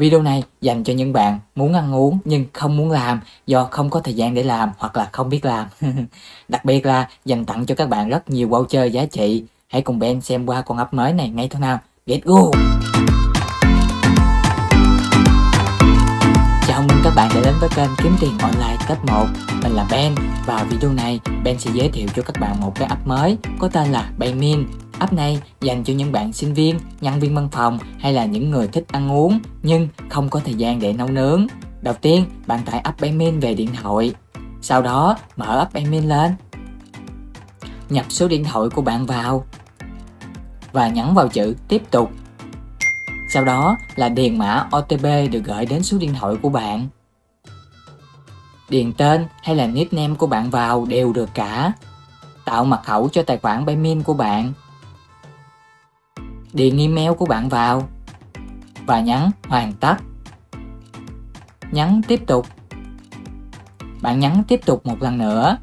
Video này dành cho những bạn muốn ăn uống nhưng không muốn làm do không có thời gian để làm hoặc là không biết làm. Đặc biệt là dành tặng cho các bạn rất nhiều voucher giá trị. Hãy cùng Ben xem qua con app mới này ngay thôi nào. Get Go! Chào mừng các bạn đã đến với kênh Kiếm Tiền Online Top 1. Mình là Ben và video này Ben sẽ giới thiệu cho các bạn một cái app mới có tên là Baemin. App này dành cho những bạn sinh viên, nhân viên văn phòng hay là những người thích ăn uống nhưng không có thời gian để nấu nướng. Đầu tiên, bạn tải app Baemin về điện thoại. Sau đó, mở app Baemin lên. Nhập số điện thoại của bạn vào và nhấn vào chữ tiếp tục. Sau đó là điền mã OTP được gửi đến số điện thoại của bạn. Điền tên hay là nickname của bạn vào đều được cả. Tạo mật khẩu cho tài khoản Baemin của bạn. Điền email của bạn vào và nhấn hoàn tất. Nhấn tiếp tục. Bạn nhấn tiếp tục một lần nữa.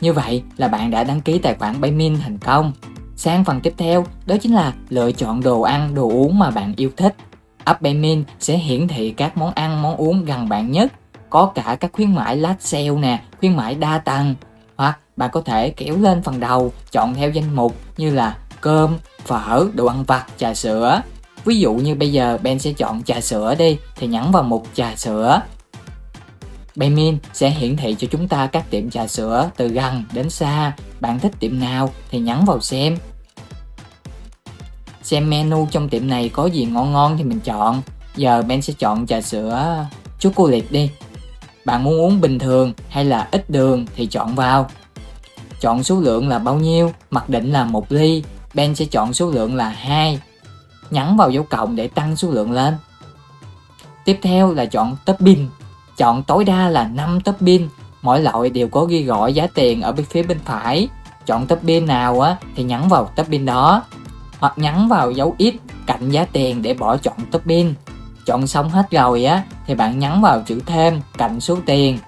Như vậy là bạn đã đăng ký tài khoản Baemin thành công. Sang phần tiếp theo, đó chính là lựa chọn đồ ăn, đồ uống mà bạn yêu thích. App Baemin sẽ hiển thị các món ăn, món uống gần bạn nhất. Có cả các khuyến mãi last sale nè, khuyến mãi đa tầng. Hoặc bạn có thể kéo lên phần đầu, chọn theo danh mục như là cơm, phở, đồ ăn vặt, trà sữa. Ví dụ như bây giờ Ben sẽ chọn trà sữa đi, thì nhấn vào mục trà sữa. Baemin sẽ hiển thị cho chúng ta các tiệm trà sữa từ gần đến xa. Bạn thích tiệm nào thì nhấn vào xem. Xem menu trong tiệm này có gì ngon ngon thì mình chọn. Giờ Ben sẽ chọn trà sữa chocolate đi. Bạn muốn uống bình thường hay là ít đường thì chọn vào. Chọn số lượng là bao nhiêu, mặc định là 1 ly. Ben sẽ chọn số lượng là 2. Nhấn vào dấu cộng để tăng số lượng lên. Tiếp theo là chọn topping. Chọn tối đa là 5 topping, mỗi loại đều có ghi rõ giá tiền ở bên phía bên phải. Chọn topping nào á thì nhấn vào topping đó, hoặc nhấn vào dấu X cạnh giá tiền để bỏ chọn topping. Chọn xong hết rồi á thì bạn nhấn vào chữ thêm cạnh số tiền.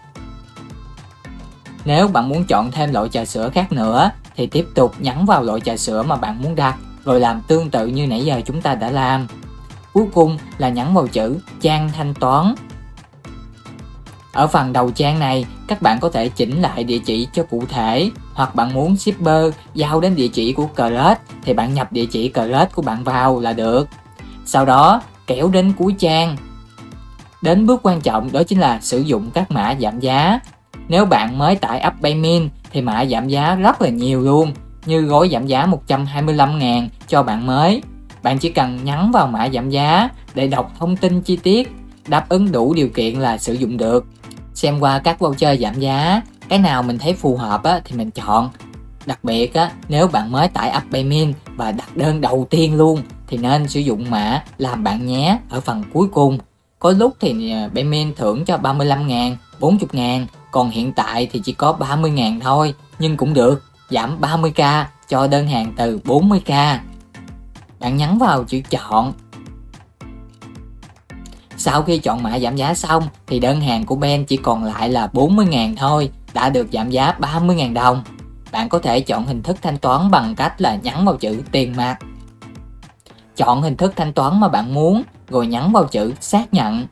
Nếu bạn muốn chọn thêm loại trà sữa khác nữa thì tiếp tục nhấn vào loại trà sữa mà bạn muốn đặt, rồi làm tương tự như nãy giờ chúng ta đã làm. Cuối cùng là nhấn vào chữ trang thanh toán. Ở phần đầu trang này, các bạn có thể chỉnh lại địa chỉ cho cụ thể, hoặc bạn muốn shipper giao đến địa chỉ của credit thì bạn nhập địa chỉ credit của bạn vào là được. Sau đó, kéo đến cuối trang. Đến bước quan trọng đó chính là sử dụng các mã giảm giá. Nếu bạn mới tải app Baemin thì mã giảm giá rất là nhiều luôn, như gói giảm giá 125.000 cho bạn mới. Bạn chỉ cần nhấn vào mã giảm giá để đọc thông tin chi tiết, đáp ứng đủ điều kiện là sử dụng được. Xem qua các voucher giảm giá, cái nào mình thấy phù hợp á, thì mình chọn. Đặc biệt á, nếu bạn mới tải app Baemin và đặt đơn đầu tiên luôn thì nên sử dụng mã làm bạn nhé ở phần cuối cùng. Có lúc thì Baemin thưởng cho 35.000, 40.000, còn hiện tại thì chỉ có 30.000 thôi, nhưng cũng được, giảm 30k cho đơn hàng từ 40k. Bạn nhấn vào chữ chọn. Sau khi chọn mã giảm giá xong thì đơn hàng của Ben chỉ còn lại là 40.000 thôi, đã được giảm giá 30.000 đồng. Bạn có thể chọn hình thức thanh toán bằng cách là nhấn vào chữ tiền mặt. Chọn hình thức thanh toán mà bạn muốn, rồi nhấn vào chữ xác nhận.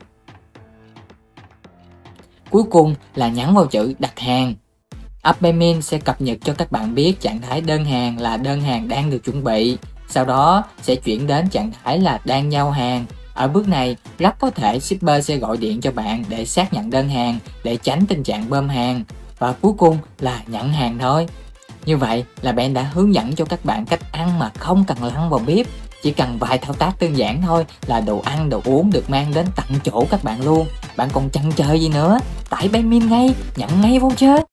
Cuối cùng là nhấn vào chữ đặt hàng. App Baemin sẽ cập nhật cho các bạn biết trạng thái đơn hàng là đơn hàng đang được chuẩn bị. Sau đó sẽ chuyển đến trạng thái là đang giao hàng. Ở bước này, rất có thể shipper sẽ gọi điện cho bạn để xác nhận đơn hàng, để tránh tình trạng bơm hàng. Và cuối cùng là nhận hàng thôi. Như vậy là Ben đã hướng dẫn cho các bạn cách ăn mà không cần lăn vào bếp. Chỉ cần vài thao tác đơn giản thôi là đồ ăn, đồ uống được mang đến tận chỗ các bạn luôn. Bạn còn chần chờ gì nữa? Tải Baemin ngay, nhận ngay voucher.